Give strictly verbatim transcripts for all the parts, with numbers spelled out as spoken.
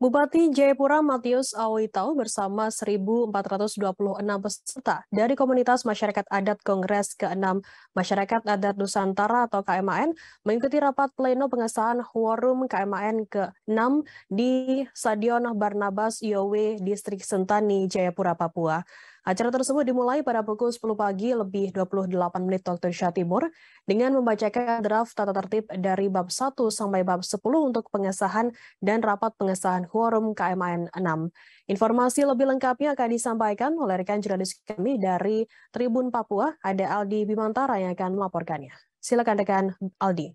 Bupati Jayapura Mathius Awoitauw bersama seribu empat ratus dua puluh enam peserta dari komunitas masyarakat adat Kongres ke enam Masyarakat Adat Nusantara atau K M A N mengikuti rapat pleno pengesahan Quorum K M A N ke enam di Stadion Barnabas Youwe, Distrik Sentani, Jayapura, Papua. Acara tersebut dimulai pada pukul sepuluh pagi lebih dua puluh delapan menit waktu Indonesia Timur dengan membacakan draft tata tertib dari bab satu sampai bab sepuluh untuk pengesahan dan rapat pengesahan Quorum K M A N enam. Informasi lebih lengkapnya akan disampaikan oleh rekan jurnalis kami dari Tribun Papua, ada Aldi Bimantara yang akan melaporkannya. Silakan rekan Aldi.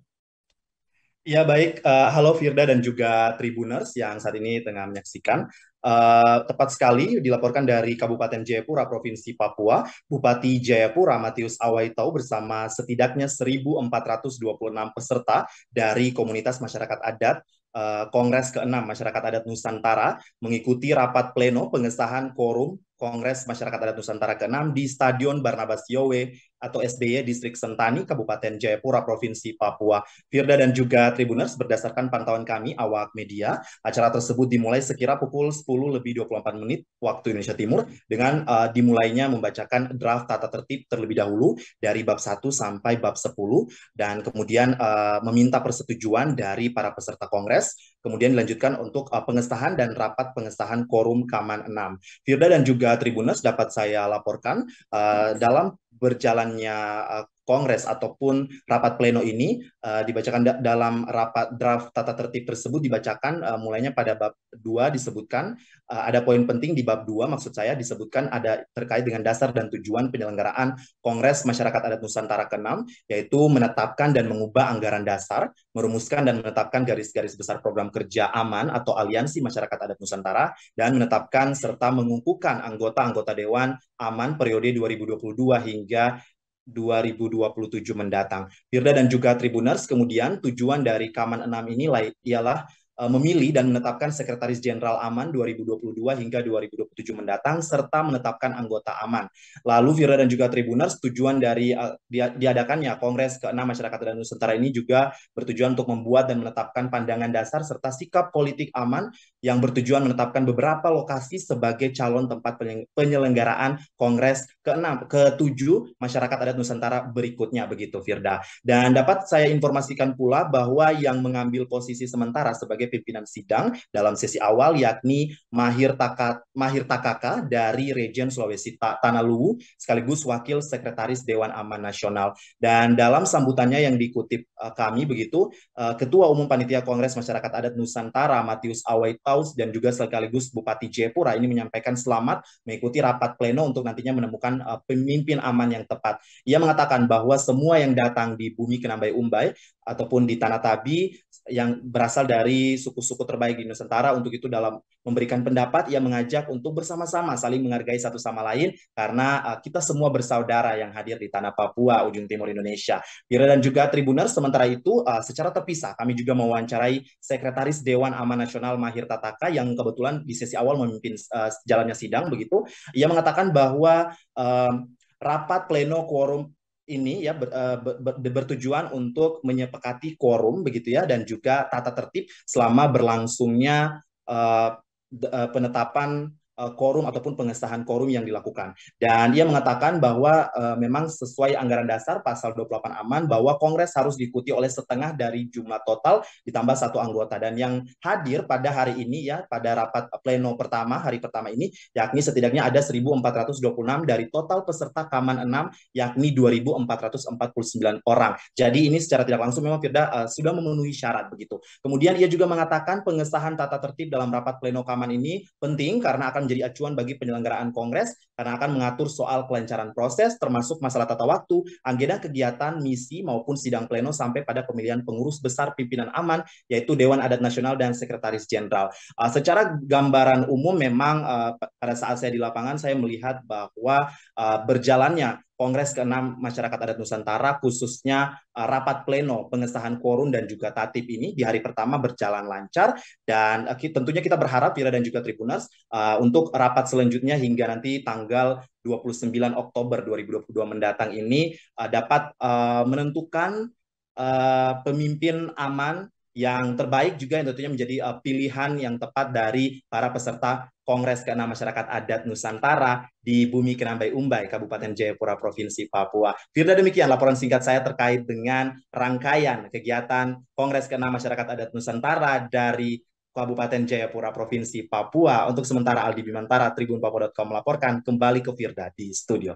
Ya baik, uh, halo Firda dan juga Tribuners yang saat ini tengah menyaksikan. Uh, tepat sekali dilaporkan dari Kabupaten Jayapura, Provinsi Papua, Bupati Jayapura Mathius Awoitauw bersama setidaknya seribu empat ratus dua puluh enam peserta dari komunitas masyarakat adat uh, Kongres ke enam Masyarakat Adat Nusantara mengikuti rapat pleno pengesahan Quorum Kongres Masyarakat Adat Nusantara ke enam di Stadion Barnabas Youwe atau S B Y Distrik Sentani, Kabupaten Jayapura, Provinsi Papua. Firda dan juga Tribuners, berdasarkan pantauan kami awak media, acara tersebut dimulai sekira pukul sepuluh lebih dua puluh empat menit waktu Indonesia Timur dengan uh, dimulainya membacakan draft tata tertib terlebih dahulu dari bab satu sampai bab sepuluh dan kemudian uh, meminta persetujuan dari para peserta kongres. Kemudian dilanjutkan untuk uh, pengesahan dan rapat pengesahan Quorum K M A N enam. Firda dan juga Tribuners dapat saya laporkan uh, dalam berjalannya uh, kongres ataupun rapat pleno ini uh, dibacakan da dalam rapat draft tata tertib tersebut dibacakan uh, mulainya pada bab dua disebutkan uh, ada poin penting di bab dua maksud saya disebutkan ada terkait dengan dasar dan tujuan penyelenggaraan Kongres Masyarakat Adat Nusantara ke enam yaitu menetapkan dan mengubah anggaran dasar, merumuskan dan menetapkan garis-garis besar program kerja AMAN atau Aliansi Masyarakat Adat Nusantara dan menetapkan serta mengukuhkan anggota-anggota dewan AMAN periode dua ribu dua puluh dua hingga dua ribu dua puluh tujuh mendatang. Firda dan juga Tribuners, kemudian tujuan dari K M A N enam ini ialah memilih dan menetapkan Sekretaris Jenderal AMAN dua ribu dua puluh dua hingga dua ribu dua puluh tujuh mendatang serta menetapkan anggota AMAN. Lalu Firda dan juga Tribuners, tujuan dari uh, diadakannya Kongres ke enam Masyarakat Adat Nusantara ini juga bertujuan untuk membuat dan menetapkan pandangan dasar serta sikap politik AMAN yang bertujuan menetapkan beberapa lokasi sebagai calon tempat penyelenggaraan Kongres ke enam ke tujuh Masyarakat Adat Nusantara berikutnya, begitu Firda. Dan dapat saya informasikan pula bahwa yang mengambil posisi sementara sebagai pimpinan sidang dalam sesi awal yakni Mahir Takat Mahir Takaka dari Region Sulawesi Tanah Luwu sekaligus Wakil Sekretaris Dewan AMAN Nasional. Dan dalam sambutannya yang dikutip uh, kami begitu uh, Ketua Umum Panitia Kongres Masyarakat Adat Nusantara Mathius Awoitauw dan juga sekaligus Bupati Jayapura ini menyampaikan selamat mengikuti rapat pleno untuk nantinya menemukan uh, pemimpin AMAN yang tepat. Ia mengatakan bahwa semua yang datang di bumi Kenambai Umbai ataupun di Tanah Tabi yang berasal dari suku-suku terbaik di Nusantara untuk itu dalam memberikan pendapat ia mengajak untuk bersama-sama saling menghargai satu sama lain karena uh, kita semua bersaudara yang hadir di tanah Papua ujung timur Indonesia. Bira dan juga Tribuners, sementara itu uh, secara terpisah kami juga mewawancarai Sekretaris Dewan AMAN Nasional Mahir Takat yang kebetulan di sesi awal memimpin uh, jalannya sidang begitu. Ia mengatakan bahwa uh, rapat pleno quorum ini ya ber, ber, ber, bertujuan untuk menyepakati quorum begitu ya dan juga tata tertib selama berlangsungnya uh, de, uh, penetapan quorum uh, ataupun pengesahan quorum yang dilakukan. Dan ia mengatakan bahwa uh, memang sesuai anggaran dasar pasal dua puluh delapan AMAN bahwa kongres harus diikuti oleh setengah dari jumlah total ditambah satu anggota dan yang hadir pada hari ini ya pada rapat pleno pertama hari pertama ini yakni setidaknya ada seribu empat ratus dua puluh enam dari total peserta K M A N enam yakni dua ribu empat ratus empat puluh sembilan orang. Jadi ini secara tidak langsung memang Firda uh, sudah memenuhi syarat begitu. Kemudian ia juga mengatakan pengesahan tata tertib dalam rapat pleno K M A N ini penting karena akan menjadi acuan bagi penyelenggaraan kongres karena akan mengatur soal kelancaran proses termasuk masalah tata waktu, agenda kegiatan, misi maupun sidang pleno sampai pada pemilihan pengurus besar pimpinan AMAN yaitu Dewan Adat Nasional dan Sekretaris Jenderal. Uh, secara gambaran umum memang uh, pada saat saya di lapangan saya melihat bahwa uh, berjalannya Kongres ke enam Masyarakat Adat Nusantara khususnya uh, rapat pleno pengesahan quorum dan juga tatib ini di hari pertama berjalan lancar dan uh, tentunya kita berharap Vira dan juga Tribuners uh, untuk rapat selanjutnya hingga nanti tanggal dua puluh sembilan Oktober dua ribu dua puluh dua mendatang ini uh, dapat uh, menentukan uh, pemimpin AMAN yang terbaik juga yang tentunya menjadi uh, pilihan yang tepat dari para peserta Kongres Keenam Masyarakat Adat Nusantara di Bumi Kenambai Umbai, Kabupaten Jayapura, Provinsi Papua. Firda, demikian laporan singkat saya terkait dengan rangkaian kegiatan Kongres Keenam Masyarakat Adat Nusantara dari Kabupaten Jayapura, Provinsi Papua. Untuk sementara, Aldi Bimantara, Tribun Papua dot com melaporkan. Kembali ke Firda di studio.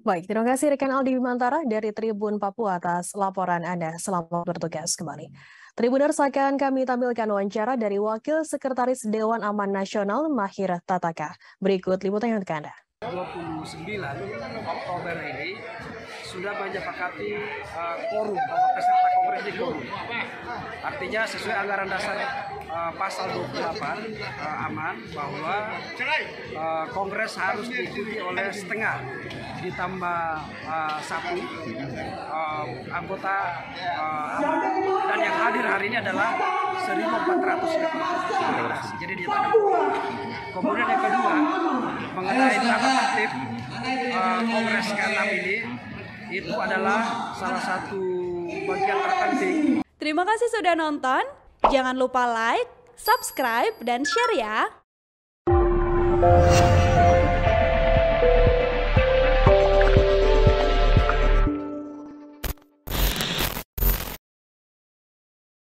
Baik, terima kasih rekan Aldi Bimantara dari Tribun Papua atas laporan Anda. Selamat bertugas kembali. Tribuners, akan kami tampilkan wawancara dari Wakil Sekretaris Dewan Aman Nasional Mahir Takat. Berikut liputannya untuk Anda. dua puluh sembilan Oktober ini sudah menjepakati uh, korum bahwa peserta kongres di korum. Artinya sesuai anggaran dasar uh, pasal dua puluh delapan uh, aman bahwa uh, kongres harus diikuti oleh setengah ditambah uh, satu uh, anggota uh, aman, dan yang hadir hari ini adalah seribu empat ratus. Jadi ditambah. Kemudian yang kedua mengenai tata tertib uh, kongres keenam ini, itu adalah salah satu bagian terpenting. Terima kasih sudah nonton. Jangan lupa like, subscribe, dan share ya.